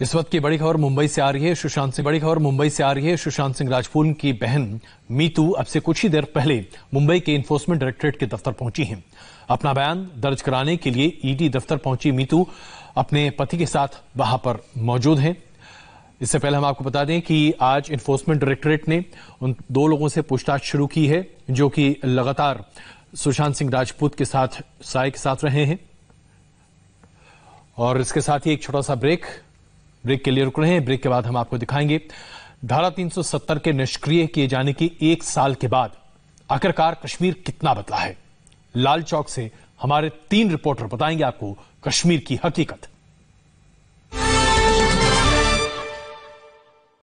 इस वक्त की बड़ी खबर मुंबई से आ रही है। सुशांत सिंह राजपूत की बहन मीतू अब से कुछ ही देर पहले मुंबई के इन्फोर्समेंट डायरेक्टोरेट के दफ्तर पहुंची हैं। अपना बयान दर्ज कराने के लिए ईडी दफ्तर पहुंची मीतू अपने पति के साथ वहां पर मौजूद हैं। इससे पहले हम आपको बता दें कि आज इन्फोर्समेंट डायरेक्टोरेट ने उन दो लोगों से पूछताछ शुरू की है जो कि लगातार सुशांत सिंह राजपूत के साथ साय के साथ रहे हैं। और इसके साथ ही एक छोटा सा ब्रेक के लिए रुक रहे हैं। ब्रेक के बाद हम आपको दिखाएंगे धारा 370 के निष्क्रिय किए जाने के 1 साल के बाद आखिरकार कश्मीर कितना बदला है। लाल चौक से हमारे 3 रिपोर्टर बताएंगे आपको कश्मीर की हकीकत।